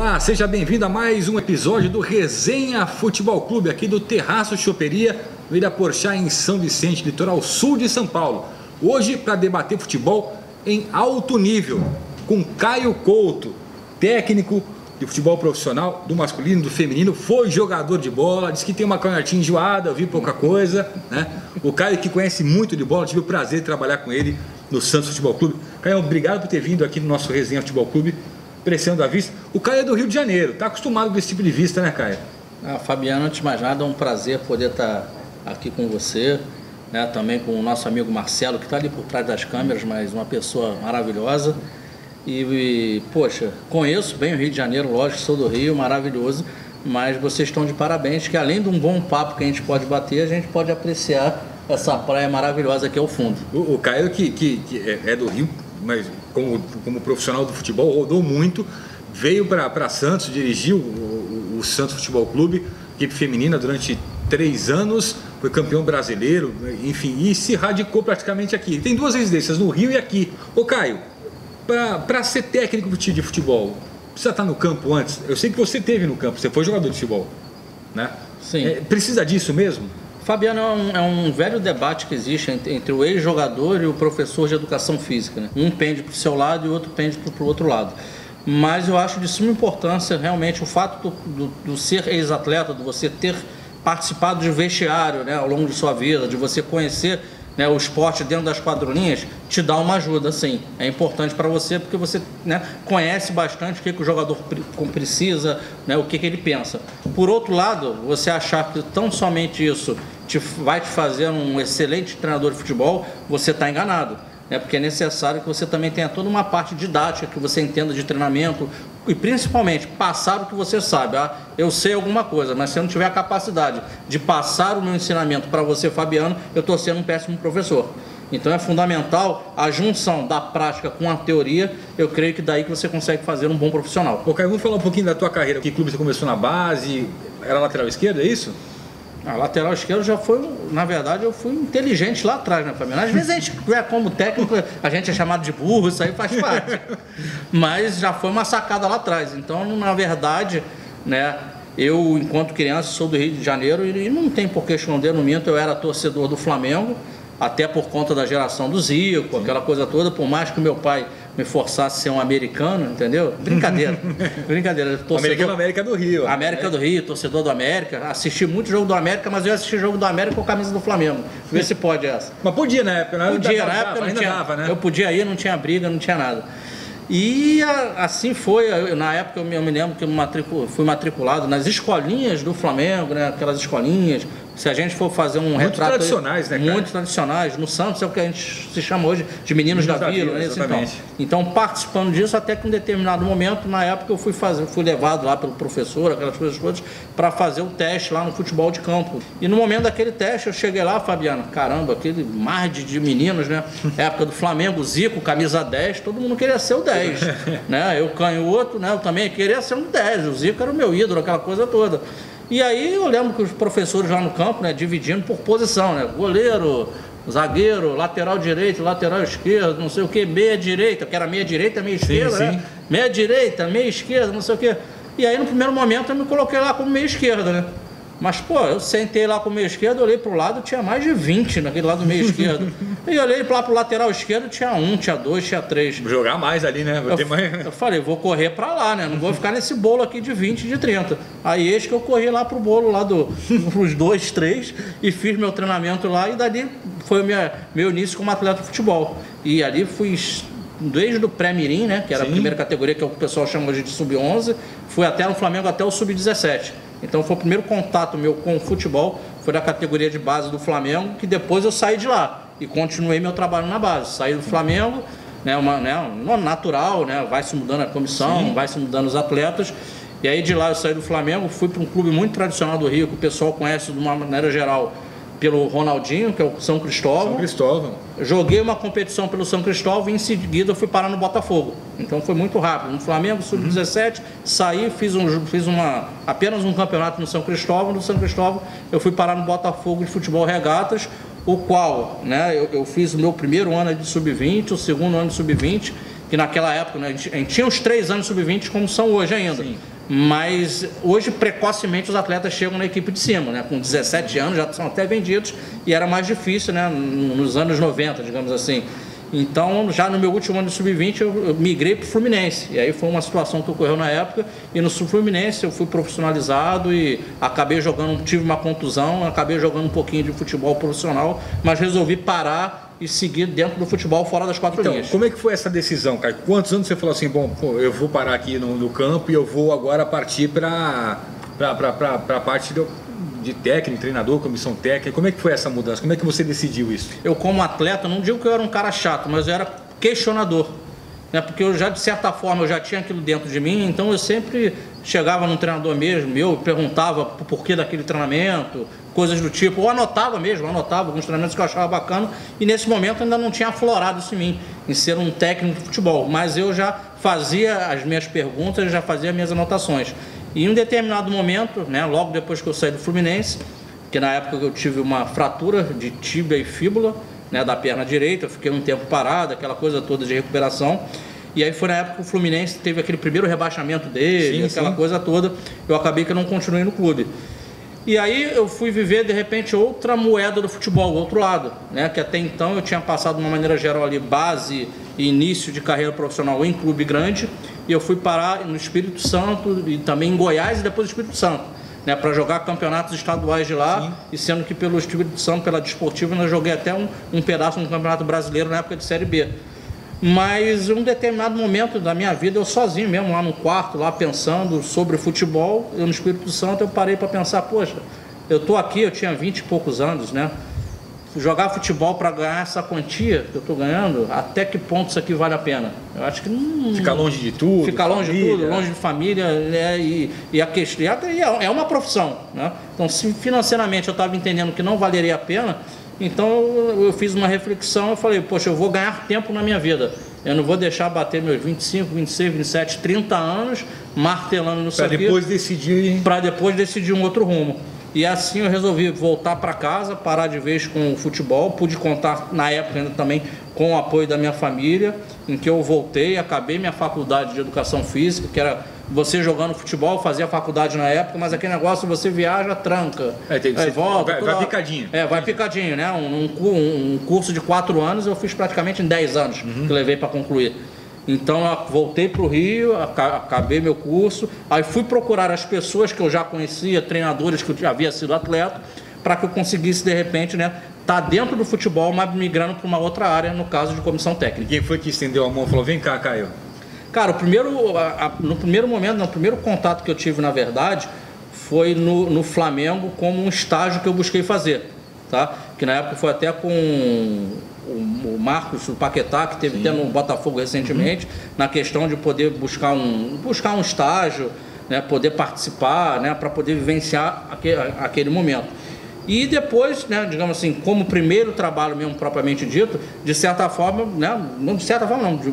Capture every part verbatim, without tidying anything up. Olá, seja bem-vindo a mais um episódio do Resenha Futebol Clube, aqui do Terraço Choperia, Vila Porchá, em São Vicente, litoral sul de São Paulo. Hoje, para debater futebol em alto nível, com Caio Couto, técnico de futebol profissional, do masculino, do feminino, foi jogador de bola, disse que tem uma canhotinha enjoada, eu vi pouca coisa, né? O Caio, que conhece muito de bola, tive o prazer de trabalhar com ele no Santos Futebol Clube. Caio, obrigado por ter vindo aqui no nosso Resenha Futebol Clube, apreciando a vista. O Caio é do Rio de Janeiro, está acostumado com esse tipo de vista, né, Caio? Ah, Fabiano, antes de mais nada, é um prazer poder estar aqui com você, né? Também com o nosso amigo Marcelo, que está ali por trás das câmeras, mas uma pessoa maravilhosa. E, e, poxa, conheço bem o Rio de Janeiro, lógico, sou do Rio, maravilhoso, mas vocês estão de parabéns, que além de um bom papo que a gente pode bater, a gente pode apreciar essa praia maravilhosa aqui ao fundo. O, o Caio, que, que, que é do Rio, mas como, como profissional do futebol, rodou muito, veio para Santos, dirigiu o, o, o Santos Futebol Clube, equipe feminina, durante três anos, foi campeão brasileiro, enfim, e se radicou praticamente aqui. Tem duas residências, no Rio e aqui. Ô Caio, para ser técnico de futebol, precisa estar no campo antes? Eu sei que você teve no campo, você foi jogador de futebol, né? Sim. É, precisa disso mesmo? Fabiano, é um, é um velho debate que existe entre, entre o ex-jogador e o professor de educação física, né? Um pende para o seu lado e o outro pende para o outro lado. Mas eu acho de suma importância realmente o fato do, do, do ser ex-atleta, de você ter participado de vestiário, né, ao longo de sua vida, de você conhecer, né, o esporte dentro das quadrinhas, te dá uma ajuda, sim. É importante para você porque você, né, conhece bastante o que, que o jogador precisa, né, o que, que ele pensa. Por outro lado, você achar que tão somente isso te, vai te fazer um excelente treinador de futebol, você está enganado, né, porque é necessário que você também tenha toda uma parte didática, que você entenda de treinamento e principalmente passar o que você sabe. Ah, eu sei alguma coisa, mas se eu não tiver a capacidade de passar o meu ensinamento para você, Fabiano, eu estou sendo um péssimo professor. Então é fundamental a junção da prática com a teoria. Eu creio que daí que você consegue fazer um bom profissional. Ô Caio, vamos falar um pouquinho da tua carreira. Que clube você começou na base? Era lateral esquerdo, é isso? A lateral esquerda já foi, na verdade, eu fui inteligente lá atrás, né, Fabiano? Às vezes a gente, como técnico, a gente é chamado de burro, isso aí faz parte. Mas já foi uma sacada lá atrás. Então, na verdade, né, eu, enquanto criança, sou do Rio de Janeiro e não tem por que esconder, no minto, eu era torcedor do Flamengo, até por conta da geração do Zico, aquela coisa toda, por mais que o meu pai me forçasse a ser um americano, entendeu? Brincadeira, brincadeira. Torcedor, americano, América do Rio. Né? América do Rio, torcedor do América. Assisti muito jogo do América, mas eu assisti jogo do América com a camisa do Flamengo. Vê se pode essa. Mas podia na época, não podia, na época não tinha, dava, né? Eu podia ir, não tinha briga, não tinha nada. E assim foi, na época eu me lembro que eu fui matriculado nas escolinhas do Flamengo, né? Aquelas escolinhas, se a gente for fazer um muito retrato... Muito tradicionais, aí, né, cara? Muito tradicionais, no Santos é o que a gente se chama hoje de meninos, meninos da, da Vila, né? Exatamente. Então, então, participando disso, até que em um determinado momento, na época eu fui, fazer, fui levado lá pelo professor, aquelas coisas todas, para fazer o teste lá no futebol de campo. E no momento daquele teste, eu cheguei lá, Fabiano, caramba, aquele mar de, de meninos, né? Época do Flamengo, Zico, camisa dez, todo mundo queria ser o dez. Né? Eu canhoto, né? Eu também queria ser um dez, o Zico era o meu ídolo, aquela coisa toda. E aí eu lembro que os professores lá no campo, né, dividindo por posição, né? Goleiro, zagueiro, lateral direito, lateral esquerdo, não sei o que, meia direita, que era meia direita, meia esquerda, sim, sim. Né? Meia direita, meia esquerda, não sei o que. E aí no primeiro momento eu me coloquei lá como meia esquerda, né? Mas, pô, eu sentei lá com o meio esquerdo, olhei pro lado, tinha mais de vinte naquele lado do meio esquerdo. E olhei lá pro lateral esquerdo, tinha um, tinha dois, tinha três. Jogar mais ali, né? Eu, mais... eu falei, vou correr pra lá, né? Não vou ficar nesse bolo aqui de vinte, de trinta. Aí eis que eu corri lá pro bolo lá do, pros dois, três, e fiz meu treinamento lá, e dali foi minha, meu início como atleta de futebol. E ali fui... desde o pré-mirim, né, que era, sim, a primeira categoria que o pessoal chama hoje de sub onze, fui até no Flamengo até o sub dezessete. Então foi o primeiro contato meu com o futebol, foi da categoria de base do Flamengo, que depois eu saí de lá e continuei meu trabalho na base. Saí do Flamengo, né, uma, né, natural, né, vai se mudando a comissão, sim, vai se mudando os atletas. E aí de lá eu saí do Flamengo, fui para um clube muito tradicional do Rio, que o pessoal conhece de uma maneira geral, pelo Ronaldinho, que é o São Cristóvão. São Cristóvão. Joguei uma competição pelo São Cristóvão e em seguida eu fui parar no Botafogo. Então foi muito rápido. No Flamengo, sub dezessete, uhum, saí, fiz, um, fiz uma, apenas um campeonato no São Cristóvão. No São Cristóvão eu fui parar no Botafogo de Futebol Regatas, o qual, né, eu, eu fiz o meu primeiro ano de sub vinte, o segundo ano de sub vinte que naquela época, né, a gente, a gente tinha os três anos sub vinte como são hoje ainda. Sim. Mas hoje, precocemente, os atletas chegam na equipe de cima, né? Com dezessete anos, já são até vendidos, e era mais difícil, né? Nos anos noventa, digamos assim. Então, já no meu último ano de sub vinte, eu migrei para o Fluminense. E aí foi uma situação que ocorreu na época. E no Fluminense eu fui profissionalizado e acabei jogando, tive uma contusão, acabei jogando um pouquinho de futebol profissional, mas resolvi parar e seguir dentro do futebol fora das quatro então, linhas. Então, como é que foi essa decisão, Caio? Quantos anos você falou assim, bom, pô, eu vou parar aqui no, no campo e eu vou agora partir para a parte do... de técnico, treinador, comissão técnica? Como é que foi essa mudança? Como é que você decidiu isso? Eu, como atleta, não digo que eu era um cara chato, mas eu era questionador, né? Porque eu já, de certa forma, eu já tinha aquilo dentro de mim, então eu sempre chegava num treinador mesmo, eu perguntava o porquê daquele treinamento, coisas do tipo, ou anotava mesmo, anotava alguns treinamentos que eu achava bacana, e nesse momento ainda não tinha aflorado isso em mim, em ser um técnico de futebol, mas eu já fazia as minhas perguntas, eu já fazia as minhas anotações. E em um determinado momento, né, logo depois que eu saí do Fluminense, que na época eu tive uma fratura de tíbia e fíbula, né, da perna direita, eu fiquei um tempo parado, aquela coisa toda de recuperação, e aí foi na época que o Fluminense teve aquele primeiro rebaixamento dele, sim, aquela sim. coisa toda, eu acabei que eu não continuei no clube. E aí eu fui viver, de repente, outra moeda do futebol, outro lado, né, que até então eu tinha passado de uma maneira geral ali, base e início de carreira profissional em clube grande, e eu fui parar no Espírito Santo e também em Goiás e depois no Espírito Santo, né, para jogar campeonatos estaduais de lá. Sim. E sendo que pelo Espírito Santo, pela Desportiva, eu joguei até um, um pedaço no Campeonato Brasileiro na época de Série B. Mas em um determinado momento da minha vida, eu sozinho mesmo lá no quarto, lá pensando sobre futebol, eu no Espírito Santo, eu parei para pensar, poxa, eu tô aqui, eu tinha vinte e poucos anos, né? Jogar futebol para ganhar essa quantia que eu estou ganhando, até que ponto isso aqui vale a pena? Eu acho que não... Ficar longe de tudo. Ficar longe de tudo, longe de família, né? E, e a questão... É uma profissão, né? Então, se financeiramente eu estava entendendo que não valeria a pena, então eu, eu fiz uma reflexão, eu falei, poxa, eu vou ganhar tempo na minha vida. Eu não vou deixar bater meus vinte e cinco, vinte e seis, vinte e sete, trinta anos martelando no saquinho. Para depois decidir... Para depois decidir um outro rumo. E assim eu resolvi voltar para casa, parar de vez com o futebol, pude contar na época ainda também com o apoio da minha família, em que eu voltei, acabei minha faculdade de educação física, que era você jogando futebol, fazia faculdade na época, mas aquele negócio você viaja, tranca, é, tem, aí volta... Vai, toda... vai picadinho. É, vai picadinho, né? Um, um, um curso de quatro anos eu fiz praticamente em dez anos, uhum, que levei para concluir. Então, eu voltei para o Rio, acabei meu curso, aí fui procurar as pessoas que eu já conhecia, treinadores que eu já havia sido atleta, para que eu conseguisse, de repente, né, estar dentro do futebol, mas migrando para uma outra área, no caso de comissão técnica. E quem foi que estendeu a mão e falou, vem cá, Caio? Cara, o primeiro, a, a, no primeiro momento, no primeiro contato que eu tive, na verdade, foi no, no Flamengo, como um estágio que eu busquei fazer, tá? Que na época foi até com... o Marcos, o Paquetá, que teve até no Botafogo recentemente, uhum, na questão de poder buscar um, buscar um estágio, né, poder participar, né, para poder vivenciar aquele, aquele momento. E depois, né, digamos assim, como primeiro trabalho mesmo propriamente dito, de certa forma, né, não de certa forma não, de,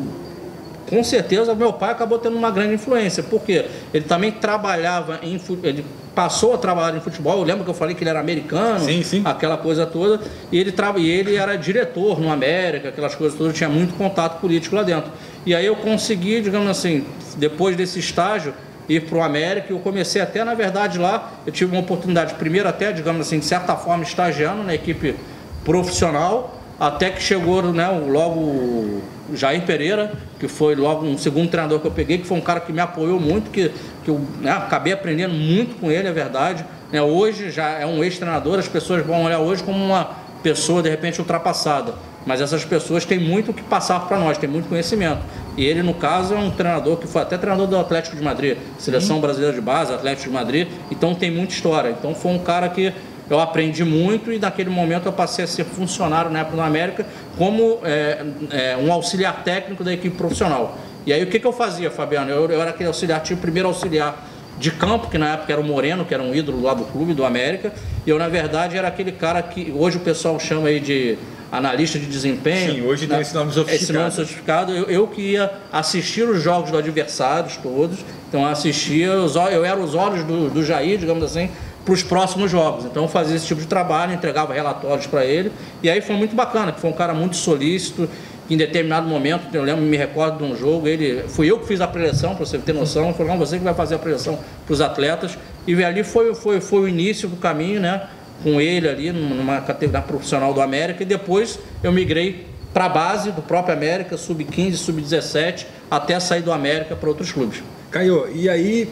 com certeza meu pai acabou tendo uma grande influência, porque ele também trabalhava em ele passou a trabalhar em futebol, eu lembro que eu falei que ele era americano, sim, sim, aquela coisa toda, e ele, tra... e ele era diretor no América, aquelas coisas todas, tinha muito contato político lá dentro. E aí eu consegui, digamos assim, depois desse estágio, ir para o América, e eu comecei até, na verdade, lá, eu tive uma oportunidade, primeiro até, digamos assim, de certa forma, estagiando na equipe profissional, até que chegou, né, logo... Jair Pereira, que foi logo um segundo treinador que eu peguei, que foi um cara que me apoiou muito, que, que eu, né, acabei aprendendo muito com ele, é verdade, né? Hoje já é um ex-treinador, as pessoas vão olhar hoje como uma pessoa, de repente, ultrapassada, mas essas pessoas têm muito o que passar para nós, têm muito conhecimento, e ele, no caso, é um treinador que foi até treinador do Atlético de Madrid, seleção, sim, brasileira de base, Atlético de Madrid, então tem muita história, então foi um cara que eu aprendi muito, e naquele momento eu passei a ser funcionário na época da América como é, é, um auxiliar técnico da equipe profissional. E aí o que, que eu fazia, Fabiano? Eu, eu era aquele auxiliar, tinha o primeiro auxiliar de campo, que na época era o Moreno, que era um ídolo lá do clube, do América, e eu, na verdade, era aquele cara que hoje o pessoal chama aí de analista de desempenho. Sim, hoje tem, né, esse nome sofisticado. Esse nome sofisticado. Eu, eu que ia assistir os jogos dos adversários todos, então eu assistia, eu era os olhos do, do Jair, digamos assim, para os próximos jogos. Então eu fazia esse tipo de trabalho, entregava relatórios para ele, e aí foi muito bacana, que foi um cara muito solícito, que em determinado momento, eu lembro, me recordo de um jogo, ele, fui eu que fiz a preleção, para você ter noção, falou, não, você que vai fazer a preleção para os atletas, e ali foi, foi, foi o início do caminho, né, com ele ali, numa categoria profissional do América, e depois eu migrei para a base do próprio América, sub quinze, sub dezessete, até sair do América para outros clubes. Caio, e aí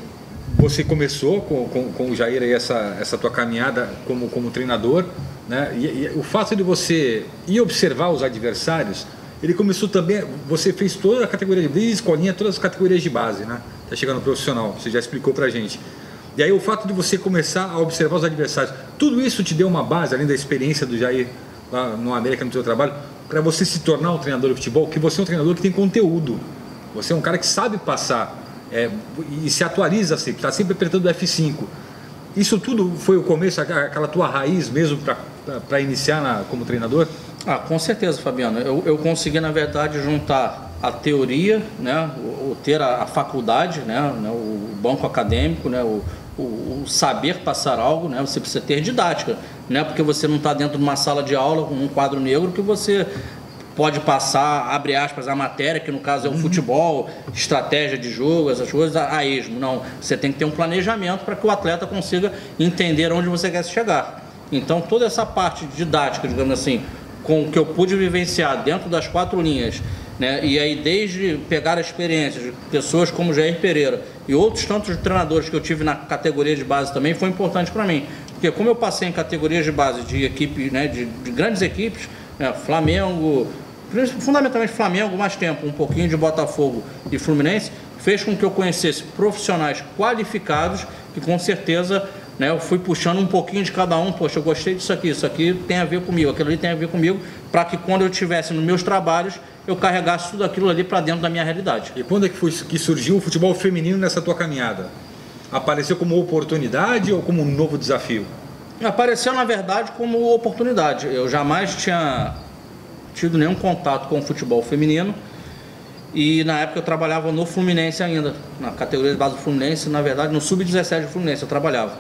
você começou com, com, com o Jair aí essa, essa tua caminhada como, como treinador, né? E, e o fato de você ir observar os adversários, ele começou também, você fez toda a categoria de escolinha, todas as categorias de base, né? Tá chegando no profissional, você já explicou pra gente. E aí o fato de você começar a observar os adversários, tudo isso te deu uma base, além da experiência do Jair lá no América, no seu trabalho, para você se tornar um treinador de futebol, que você é um treinador que tem conteúdo. Você é um cara que sabe passar é, e se atualiza sempre, está sempre apertando o F cinco. Isso tudo foi o começo, aquela tua raiz mesmo para iniciar na, como treinador? Ah, com certeza, Fabiano. Eu, eu consegui, na verdade, juntar a teoria, né, o, o ter a, a faculdade, né, o banco acadêmico, né, o, o, o saber passar algo, né, você precisa ter didática. Não é porque você não está dentro de uma sala de aula com um quadro negro que você pode passar, abre aspas, a matéria, que no caso é o futebol, estratégia de jogo, essas coisas, a esmo. Não, você tem que ter um planejamento para que o atleta consiga entender onde você quer chegar. Então, toda essa parte didática, digamos assim, com o que eu pude vivenciar dentro das quatro linhas, né? E aí, desde pegar a experiência de pessoas como Jair Pereira e outros tantos treinadores que eu tive na categoria de base também, foi importante para mim. Porque como eu passei em categorias de base de equipe, né, de, de grandes equipes, né, Flamengo, fundamentalmente Flamengo, mais tempo, um pouquinho de Botafogo e Fluminense, fez com que eu conhecesse profissionais qualificados que com certeza, né, eu fui puxando um pouquinho de cada um. Poxa, eu gostei disso aqui, isso aqui tem a ver comigo, aquilo ali tem a ver comigo, para que quando eu estivesse nos meus trabalhos, eu carregasse tudo aquilo ali para dentro da minha realidade. E quando é que, foi que surgiu o futebol feminino nessa tua caminhada? Apareceu como oportunidade ou como um novo desafio? Apareceu, na verdade, como oportunidade. Eu jamais tinha tido nenhum contato com o futebol feminino. E na época eu trabalhava no Fluminense ainda, na categoria de base do Fluminense, na verdade no sub dezessete do Fluminense eu trabalhava.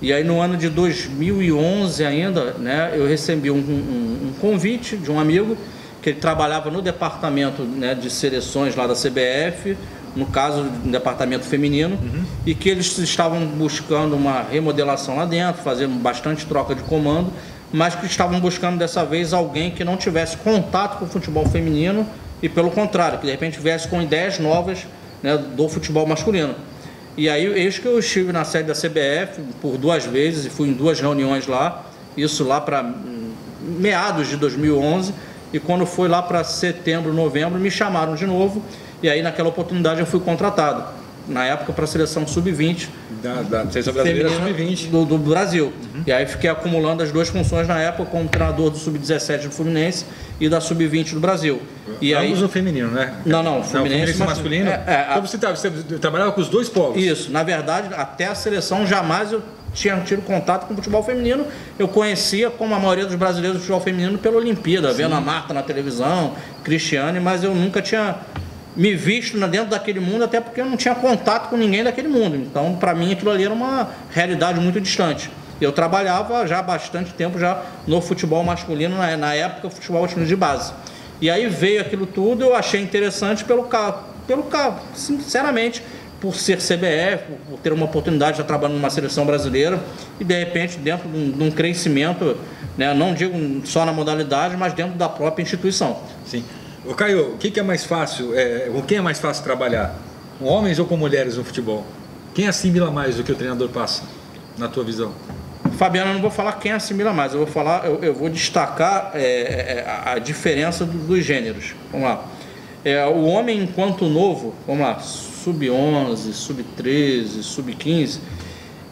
E aí no ano de dois mil e onze ainda, né, eu recebi um, um, um convite de um amigo, que ele trabalhava no departamento, né, de seleções lá da C B F, no caso do departamento feminino, uhum. E que eles estavam buscando uma remodelação lá dentro, fazendo bastante troca de comando, mas que estavam buscando dessa vez alguém que não tivesse contato com o futebol feminino, e pelo contrário, que de repente viesse com ideias novas, né, do futebol masculino. E aí, eis que eu estive na sede da C B F por duas vezes e fui em duas reuniões lá, isso lá para meados de dois mil e onze, e quando foi lá para setembro, novembro, me chamaram de novo, e aí naquela oportunidade eu fui contratado, na época para a seleção sub vinte, da, da seleção brasileira sub vinte do, do Brasil. Uhum. E aí fiquei acumulando as duas funções na época como treinador do sub dezessete do Fluminense e da sub vinte do Brasil. E ambos aí, no feminino, né? Não, não, Fluminense, não, Fluminense masculino. É, é, a, como você, você trabalhava com os dois povos? Isso, na verdade, até a seleção jamais eu tinha tido contato com o futebol feminino. Eu conhecia, como a maioria dos brasileiros, o futebol feminino pela Olimpíada, sim, vendo a Marta na televisão, Cristiane, mas eu nunca tinha me visto dentro daquele mundo, até porque eu não tinha contato com ninguém daquele mundo. Então, para mim, aquilo ali era uma realidade muito distante. Eu trabalhava já há bastante tempo já no futebol masculino, na, na época, futebol masculino de base. E aí veio aquilo tudo, eu achei interessante pelo carro, pelo carro, sinceramente, por ser C B F, por ter uma oportunidade de trabalhar numa seleção brasileira e, de repente, dentro de um, de um crescimento, né, não digo só na modalidade, mas dentro da própria instituição. Sim. Ô Caio, o que, que é mais fácil, é, com quem é mais fácil trabalhar? Com homens ou com mulheres no futebol? Quem assimila mais do que o treinador passa, na tua visão? Fabiano, eu não vou falar quem assimila mais, eu vou falar, eu, eu vou destacar é, a diferença do, dos gêneros. Vamos lá. É, o homem, enquanto novo, vamos lá, sub onze, sub treze, sub quinze,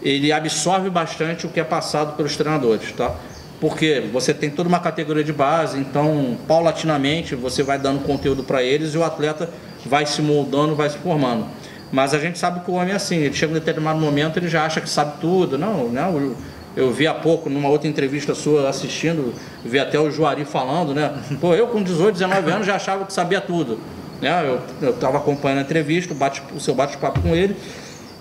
ele absorve bastante o que é passado pelos treinadores, tá? Porque você tem toda uma categoria de base, então, paulatinamente, você vai dando conteúdo para eles e o atleta vai se moldando, vai se formando. Mas a gente sabe que o homem é assim, ele chega em determinado momento, ele já acha que sabe tudo. Não, não, eu, eu vi há pouco, numa outra entrevista sua, assistindo, vi até o Juari falando, né? Pô, eu com dezoito, dezenove anos já achava que sabia tudo, né? Eu estava acompanhando a entrevista, bate, o seu bate-papo com ele,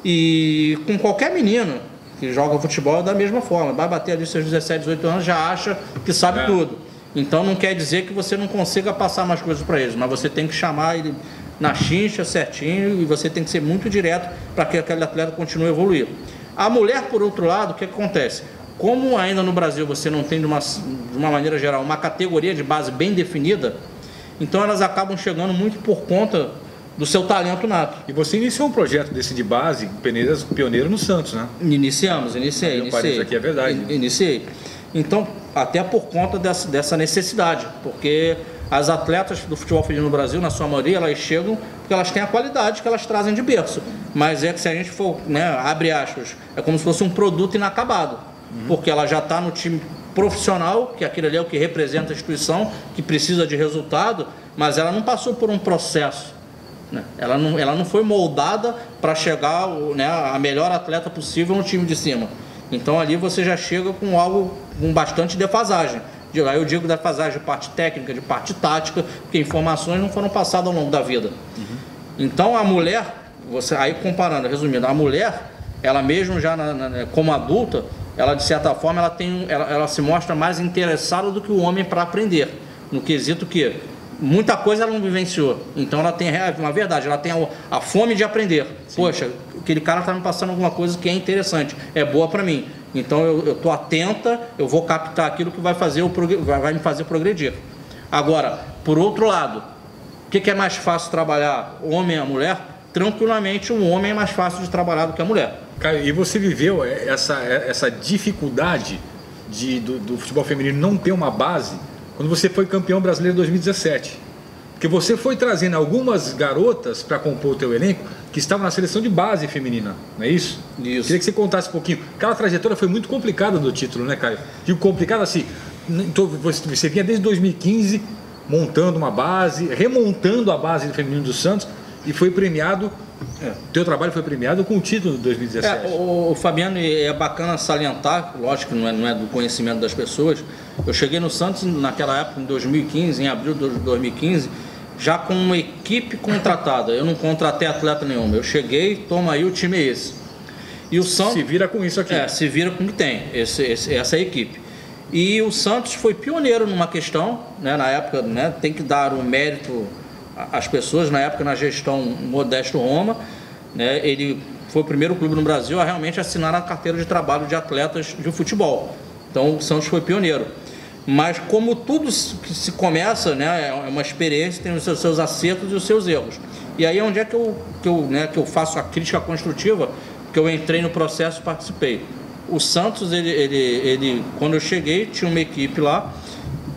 e com qualquer menino que joga futebol da mesma forma, vai bater ali seus dezessete, dezoito anos, já acha que sabe é. tudo. Então não quer dizer que você não consiga passar mais coisas para eles, mas você tem que chamar ele na chincha certinho e você tem que ser muito direto para que aquele atleta continue a evoluir. A mulher, por outro lado, o que acontece? Como ainda no Brasil você não tem, de uma, de uma maneira geral, uma categoria de base bem definida, então elas acabam chegando muito por conta do seu talento nato. E você iniciou um projeto desse de base, pioneiro no Santos, né? Iniciamos, iniciei, iniciei. Parece aqui é verdade. In, iniciei. Então, até por conta dessa, dessa necessidade, porque as atletas do futebol feminino no Brasil, na sua maioria, elas chegam porque elas têm a qualidade que elas trazem de berço. Mas é que se a gente for, né, abre aspas, é como se fosse um produto inacabado, uhum. porque ela já está no time profissional, que aquilo ali é o que representa a instituição, que precisa de resultado, mas ela não passou por um processo. Ela não, ela não foi moldada para chegar, né, a melhor atleta possível no time de cima. Então ali você já chega com algo com bastante defasagem. Aí eu digo defasagem de parte técnica, de parte tática, porque informações não foram passadas ao longo da vida. Uhum. Então a mulher, você, aí comparando, resumindo, a mulher, ela mesmo já na, na, como adulta, ela de certa forma ela, tem, ela, ela se mostra mais interessada do que o homem para aprender. No quesito que muita coisa ela não vivenciou, então ela tem, na verdade, ela tem a, a fome de aprender. Sim. Poxa, aquele cara está me passando alguma coisa que é interessante, é boa para mim. Então eu estou atenta, eu vou captar aquilo que vai, fazer o vai, vai me fazer progredir. Agora, por outro lado, o que, que é mais fácil trabalhar, homem a mulher? Tranquilamente, o homem é mais fácil de trabalhar do que a mulher. Caio, e você viveu essa, essa dificuldade de, do, do futebol feminino não ter uma base? Quando você foi campeão brasileiro em dois mil e dezessete, porque você foi trazendo algumas garotas para compor o teu elenco que estavam na seleção de base feminina, não é isso? Isso. Queria que você contasse um pouquinho. Aquela trajetória foi muito complicada do título, né, Caio? Digo complicada assim, você vinha desde dois mil e quinze montando uma base, remontando a base do feminino do Santos e foi premiado, é. teu trabalho foi premiado com o título de dois mil e dezessete. É, o, o Fabiano, é bacana salientar, lógico que não é, não é do conhecimento das pessoas, eu cheguei no Santos naquela época, em dois mil e quinze, em abril de dois mil e quinze, já com uma equipe contratada, eu não contratei atleta nenhum, eu cheguei, toma aí, o time é esse. E o Santos, se vira com isso aqui. É, se vira com o que tem, esse, esse, essa é a equipe. E o Santos foi pioneiro numa questão, né, na época, né, tem que dar o mérito às pessoas, na época, na gestão Modesto Roma, né, ele foi o primeiro clube no Brasil a realmente assinar a carteira de trabalho de atletas de futebol. Então o Santos foi pioneiro. Mas como tudo que se começa, né, é uma experiência, tem os seus acertos e os seus erros. E aí é onde é que eu, que eu, né, que eu faço a crítica construtiva, que eu entrei no processo e participei. O Santos, ele, ele, ele, quando eu cheguei, tinha uma equipe lá,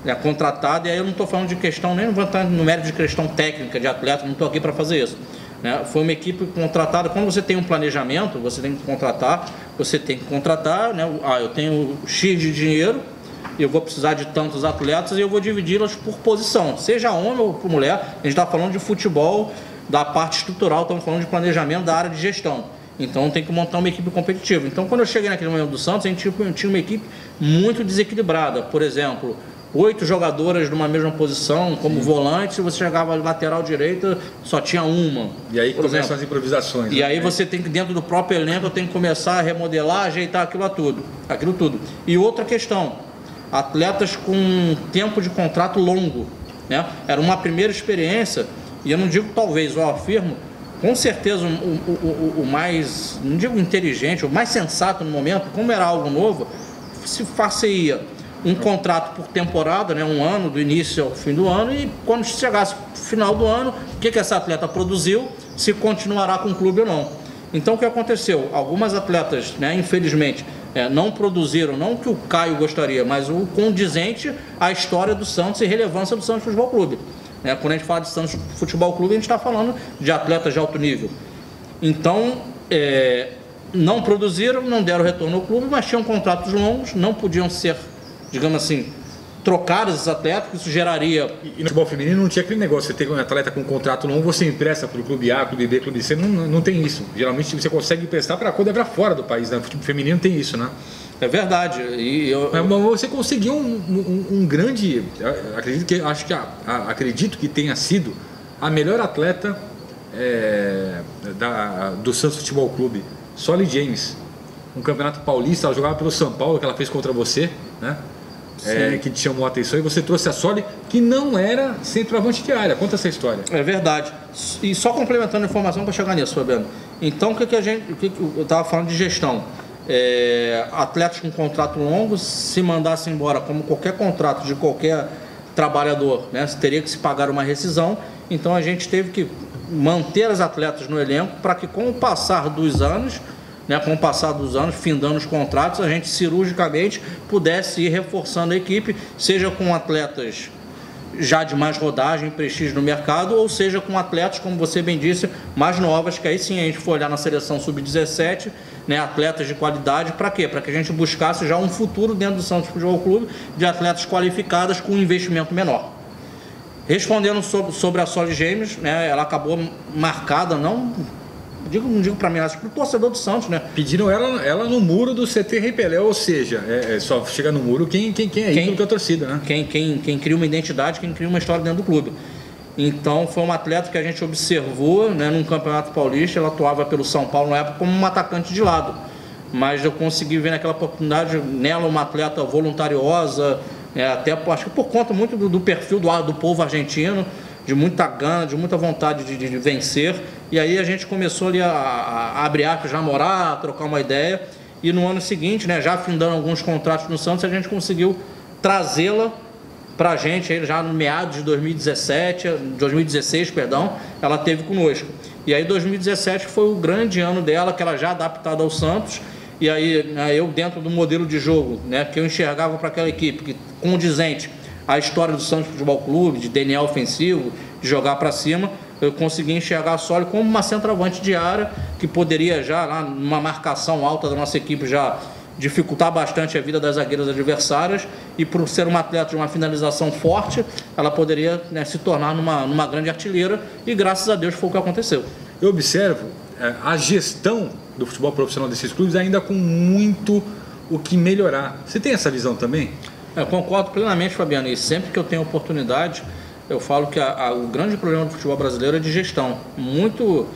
né, contratada, e aí eu não estou falando de questão, nem vou entrar no mérito de questão técnica de atleta, não estou aqui para fazer isso. Né? Foi uma equipe contratada. Quando você tem um planejamento, você tem que contratar, você tem que contratar, né? Ah, eu tenho X de dinheiro, eu vou precisar de tantos atletas e eu vou dividi-las por posição, seja homem ou mulher. A gente está falando de futebol, da parte estrutural, estamos falando de planejamento da área de gestão. Então tem que montar uma equipe competitiva. Então quando eu cheguei naquele momento do Santos, a gente tinha uma equipe muito desequilibrada. Por exemplo, oito jogadoras numa mesma posição, como volante, se você chegava lateral direita, só tinha uma. E aí começam as improvisações. E né? aí você tem que, dentro do próprio elenco, tem que começar a remodelar, ajeitar aquilo tudo. Aquilo tudo. E outra questão, atletas com tempo de contrato longo. Né? Era uma primeira experiência, e eu não digo talvez, eu afirmo, com certeza o, o, o, o mais, não digo inteligente, o mais sensato no momento, como era algo novo, se faceia um contrato por temporada, né, um ano, do início ao fim do ano, e quando chegasse o final do ano, o que, que essa atleta produziu, se continuará com o clube ou não. Então o que aconteceu? Algumas atletas, né, infelizmente, é, não produziram, não que o Caio gostaria, mas o condizente à história do Santos e relevância do Santos Futebol Clube. É, quando a gente fala de Santos Futebol Clube, a gente está falando de atletas de alto nível. Então, é, não produziram, não deram retorno ao clube, mas tinham contratos longos, não podiam ser, digamos assim, trocar esses atletas, que isso geraria... E no futebol feminino não tinha aquele negócio, você tem um atleta com um contrato longo, você empresta para o clube A, clube B, clube C, não, não tem isso. Geralmente você consegue emprestar para quando é para fora do país, né? O futebol feminino tem isso, né? É verdade. E eu, eu... Mas você conseguiu um, um, um grande... Acredito que, acho que, a, a, acredito que tenha sido a melhor atleta é, da, do Santos Futebol Clube, Sole Jaimes. Um campeonato paulista, ela jogava pelo São Paulo, que ela fez contra você, né? é, que te chamou a atenção, e você trouxe a Sole, que não era centroavante de área. Conta essa história. É verdade. E só complementando a informação para chegar nisso, Fabiano. Então, o que, que a gente, o que eu estava falando de gestão? É, atletas com contrato longo, se mandasse embora, como qualquer contrato de qualquer trabalhador, né, teria que se pagar uma rescisão. Então a gente teve que manter os atletas no elenco para que, com o passar dos anos, né, com o passar dos anos, findando os contratos, a gente cirurgicamente pudesse ir reforçando a equipe, seja com atletas já de mais rodagem, prestígio no mercado, ou seja com atletas, como você bem disse, mais novas, que aí sim a gente foi olhar na seleção sub dezessete, né, atletas de qualidade, para quê? Para que a gente buscasse já um futuro dentro do Santos Futebol Clube de atletas qualificadas com um investimento menor. Respondendo sobre, sobre a Sole Jaimes, né, ela acabou marcada, não digo, não digo para mim, acho que para o torcedor do Santos, né? Pediram ela, ela no muro do C T Repelé, ou seja, é, é só chega no muro quem, quem, quem é ídolo da torcida, né? Quem, quem, quem cria uma identidade, quem cria uma história dentro do clube. Então foi um atleta que a gente observou, né, num campeonato paulista, ela atuava pelo São Paulo na época como um atacante de lado, mas eu consegui ver naquela oportunidade nela uma atleta voluntariosa, né, até acho que por conta muito do, do perfil do, do povo argentino, de muita gana, de muita vontade de, de, de vencer, e aí a gente começou ali a, a, a abrir arco, já morar, a trocar uma ideia, e no ano seguinte, né, já findando alguns contratos no Santos, a gente conseguiu trazê-la para a gente, aí já no meados de dois mil e dezessete, dois mil e dezesseis, perdão, ela teve conosco. E aí dois mil e dezessete foi o grande ano dela, que ela já adaptada ao Santos, e aí eu dentro do modelo de jogo, né, que eu enxergava para aquela equipe, que condizente à história do Santos Futebol Clube, de D N A ofensivo, de jogar para cima, eu consegui enxergar a Sole como uma centroavante de área, que poderia já, lá numa marcação alta da nossa equipe, já dificultar bastante a vida das zagueiras adversárias, e por ser uma atleta de uma finalização forte, ela poderia, né, se tornar numa, numa grande artilheira, e graças a Deus foi o que aconteceu. Eu observo é, a gestão do futebol profissional desses clubes ainda com muito o que melhorar. Você tem essa visão também? Eu concordo plenamente, Fabiano, e sempre que eu tenho oportunidade, eu falo que a, a, o grande problema do futebol brasileiro é de gestão. Muito...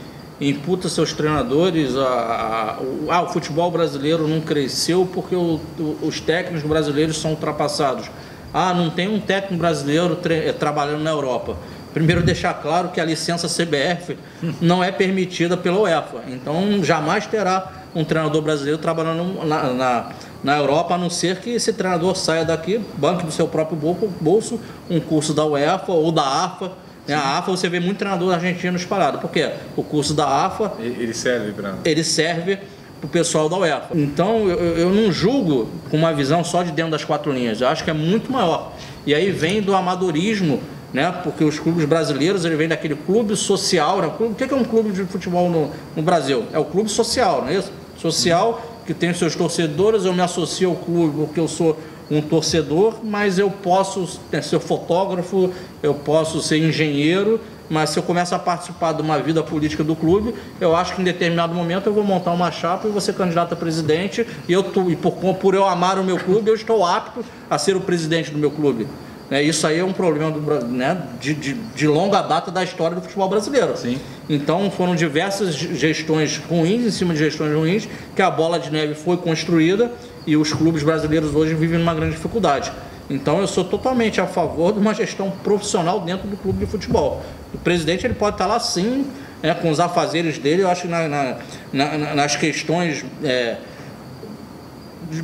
imputa seus treinadores, a, a, o, ah, o futebol brasileiro não cresceu porque o, o, os técnicos brasileiros são ultrapassados. Ah, não tem um técnico brasileiro tre, trabalhando na Europa. Primeiro deixar claro que a licença C B F não é permitida pela UEFA, então jamais terá um treinador brasileiro trabalhando na, na, na Europa, a não ser que esse treinador saia daqui, banque do seu próprio bolso, um curso da UEFA ou da AFA. Sim. A AFA, você vê muito treinador argentino disparado, porque o curso da AFA... Ele serve para... Ele serve para o pessoal da UEFA. Então, eu, eu não julgo com uma visão só de dentro das quatro linhas. Eu acho que é muito maior. E aí vem do amadorismo, né? Porque os clubes brasileiros, ele vem daquele clube social, né? O que é um clube de futebol no, no Brasil? É o clube social, não é isso? Social, que tem os seus torcedores, eu me associo ao clube porque eu sou... um torcedor, mas eu posso ser fotógrafo, eu posso ser engenheiro, mas se eu começo a participar de uma vida política do clube, eu acho que em determinado momento eu vou montar uma chapa e vou ser candidato a presidente, e, eu tô, e por, por eu amar o meu clube, eu estou apto a ser o presidente do meu clube. Né? Isso aí é um problema do, né, de, de, de longa data da história do futebol brasileiro. Sim. Então foram diversas gestões ruins, em cima de gestões ruins, que a bola de neve foi construída, e os clubes brasileiros hoje vivem numa grande dificuldade. Então eu sou totalmente a favor de uma gestão profissional dentro do clube de futebol. O presidente ele pode estar lá sim, né, com os afazeres dele, eu acho que na, na, na, nas questões é,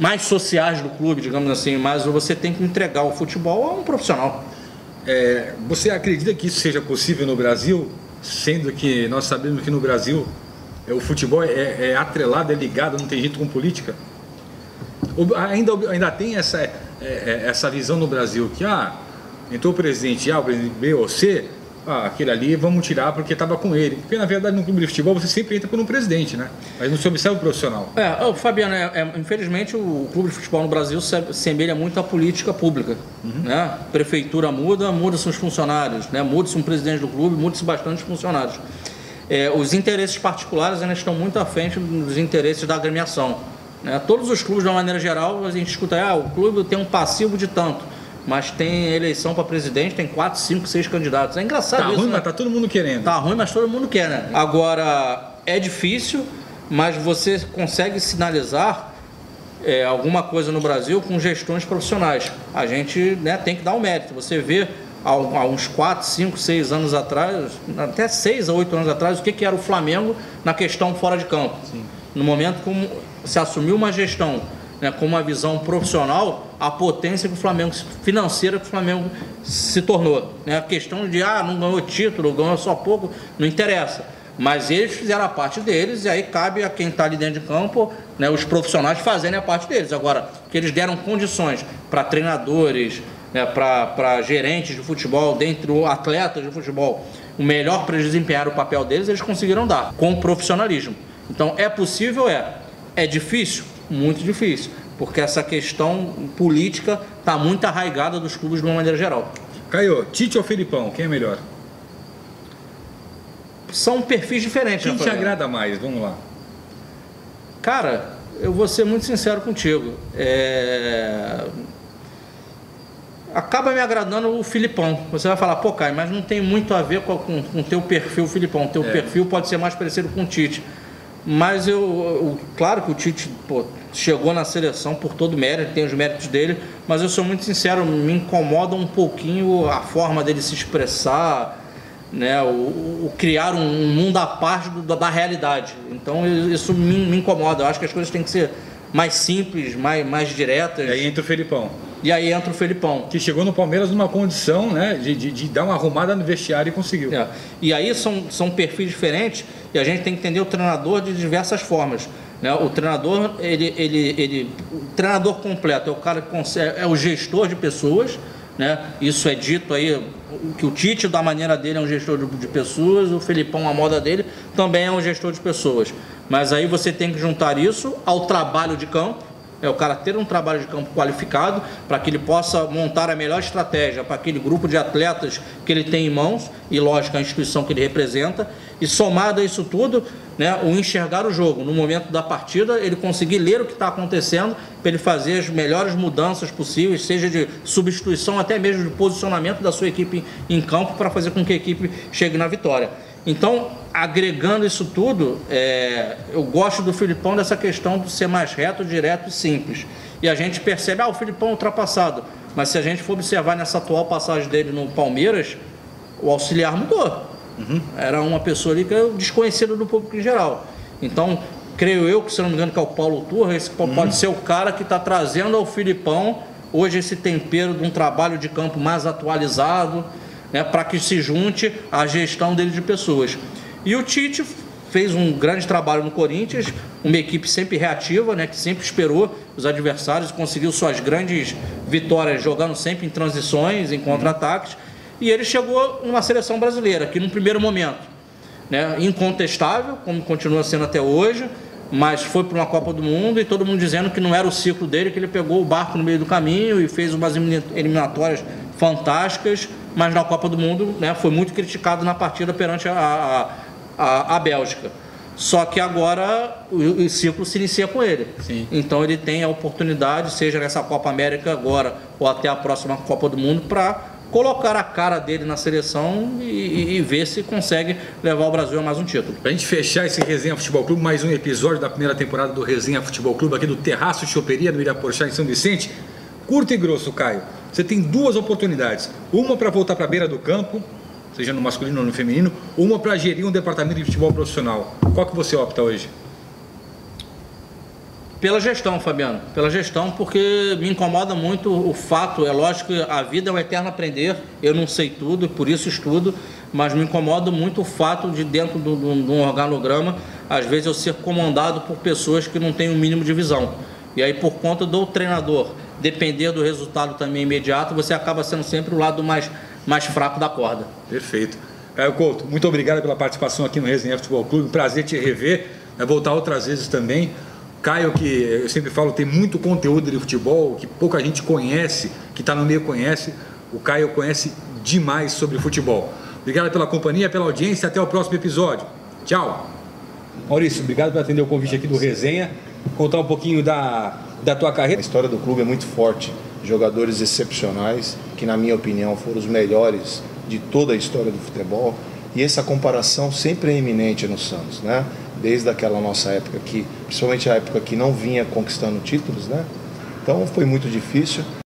mais sociais do clube, digamos assim, mas você tem que entregar o futebol a um profissional. É, você acredita que isso seja possível no Brasil, sendo que nós sabemos que no Brasil é, o futebol é, é atrelado, é ligado, não tem jeito com política? Ainda, ainda tem essa, essa visão no Brasil que, ah, entrou o presidente A, o presidente B ou C, ah, aquele ali vamos tirar porque estava com ele. Porque, na verdade, no clube de futebol você sempre entra por um presidente, né? Mas não se observa o profissional. É, oh, Fabiano, é, é, infelizmente o clube de futebol no Brasil se assemelha muito à política pública. Uhum. Né? Prefeitura muda, muda-se os funcionários, né? Muda-se um presidente do clube, muda-se bastante os funcionários. É, os interesses particulares ainda estão muito à frente dos interesses da agremiação. É, todos os clubes, de uma maneira geral, a gente escuta, ah, o clube tem um passivo de tanto, mas tem eleição para presidente, tem quatro, cinco, seis candidatos. É engraçado isso. Tá ruim, né? Mas tá todo mundo querendo. Tá ruim, mas todo mundo quer, né? Agora, é difícil, mas você consegue sinalizar é, alguma coisa no Brasil com gestões profissionais. A gente, né, tem que dar o mérito. Você vê há, há uns quatro, cinco, seis anos atrás, até seis a oito anos atrás, o que, que era o Flamengo na questão fora de campo. Sim. No momento como se assumiu uma gestão, né, com uma visão profissional, a potência que o Flamengo, financeira que o Flamengo se tornou. Né? A questão de, ah, não ganhou título, ganhou só pouco, não interessa. Mas eles fizeram a parte deles e aí cabe a quem está ali dentro de campo, né, os profissionais fazerem a parte deles. Agora, que eles deram condições para treinadores, né, para gerentes de futebol, dentro atletas de futebol, o melhor para eles desempenhar o papel deles, eles conseguiram dar, com profissionalismo. Então, é possível? É. É difícil? Muito difícil, porque essa questão política está muito arraigada dos clubes de uma maneira geral. Caio, Tite ou Felipão, quem é melhor? São perfis diferentes. Quem te agrada mais? Vamos lá. Cara, eu vou ser muito sincero contigo. É... Acaba me agradando o Felipão. Você vai falar, pô, Caio, mas não tem muito a ver com o teu perfil, Felipão. O teu é. perfil pode ser mais parecido com o Tite. Mas eu, eu claro que o Tite, pô, chegou na seleção por todo mérito, tem os méritos dele, mas eu sou muito sincero, me incomoda um pouquinho a forma dele se expressar, né, o, o criar um, um mundo à parte do, da realidade. Então isso me, me incomoda. Eu acho que as coisas têm que ser mais simples, mais, mais diretas. E aí entra o Felipão. E aí entra o Felipão. Que chegou no Palmeiras numa condição, né, de, de, de dar uma arrumada no vestiário e conseguiu. É. E aí são, são perfis diferentes e a gente tem que entender o treinador de diversas formas. Né? O treinador, ele, ele, ele, o treinador completo é o cara que consegue, é o gestor de pessoas. Né? Isso é dito aí, que o Tite, da maneira dele, é um gestor de, de pessoas, o Felipão, a moda dele, também é um gestor de pessoas. Mas aí você tem que juntar isso ao trabalho de campo, é o cara ter um trabalho de campo qualificado, para que ele possa montar a melhor estratégia para aquele grupo de atletas que ele tem em mãos, e lógico, a instituição que ele representa, e somado a isso tudo, né, o enxergar o jogo, no momento da partida, ele conseguir ler o que está acontecendo, para ele fazer as melhores mudanças possíveis, seja de substituição, até mesmo de posicionamento da sua equipe em campo, para fazer com que a equipe chegue na vitória. Então, agregando isso tudo, é, eu gosto do Felipão dessa questão de ser mais reto, direto e simples. E a gente percebe, ah, o Felipão ultrapassado. Mas se a gente for observar nessa atual passagem dele no Palmeiras, o auxiliar mudou. Uhum. Era uma pessoa ali que era desconhecida do público em geral. Então, creio eu, que se não me engano que é o Paulo Turra, esse uhum. pode ser o cara que está trazendo ao Felipão hoje esse tempero de um trabalho de campo mais atualizado, né, para que se junte à gestão dele de pessoas. E o Tite fez um grande trabalho no Corinthians, uma equipe sempre reativa, né, que sempre esperou os adversários, conseguiu suas grandes vitórias jogando sempre em transições, em contra-ataques, e ele chegou numa seleção brasileira, que num primeiro momento, né, incontestável, como continua sendo até hoje, mas foi para uma Copa do Mundo e todo mundo dizendo que não era o ciclo dele, que ele pegou o barco no meio do caminho e fez umas eliminatórias fantásticas, mas na Copa do Mundo, né, foi muito criticado na partida perante a, a, a Bélgica. Só que agora o, o ciclo se inicia com ele. Sim. Então ele tem a oportunidade, seja nessa Copa América agora ou até a próxima Copa do Mundo, para colocar a cara dele na seleção e, e ver se consegue levar o Brasil a mais um título. Para a gente fechar esse Resenha Futebol Clube, mais um episódio da primeira temporada do Resenha Futebol Clube aqui do Terraço Choperia, do Vila Porchá, em São Vicente. Curto e grosso, Caio. Você tem duas oportunidades, uma para voltar para a beira do campo, seja no masculino ou no feminino, uma para gerir um departamento de futebol profissional. Qual que você opta hoje? Pela gestão, Fabiano, pela gestão, porque me incomoda muito o fato, é lógico que a vida é um eterno aprender, eu não sei tudo, por isso estudo, mas me incomoda muito o fato de dentro de um organograma, às vezes eu ser comandado por pessoas que não têm o mínimo de visão, e aí por conta do treinador depender do resultado também imediato, você acaba sendo sempre o lado mais, mais fraco da corda. Perfeito. Caio Couto, muito obrigado pela participação aqui no Resenha Futebol Clube, prazer te rever, é voltar outras vezes também. Caio, que eu sempre falo, tem muito conteúdo de futebol que pouca gente conhece, que está no meio conhece, o Caio conhece demais sobre futebol. Obrigado pela companhia, pela audiência, até o próximo episódio. Tchau. Maurício, obrigado por atender o convite aqui do Resenha, contar um pouquinho da, da tua carreira. A história do clube é muito forte, jogadores excepcionais, que na minha opinião foram os melhores de toda a história do futebol, e essa comparação sempre é iminente no Santos, né? desde aquela nossa época, que, principalmente a época que não vinha conquistando títulos, né? Então foi muito difícil.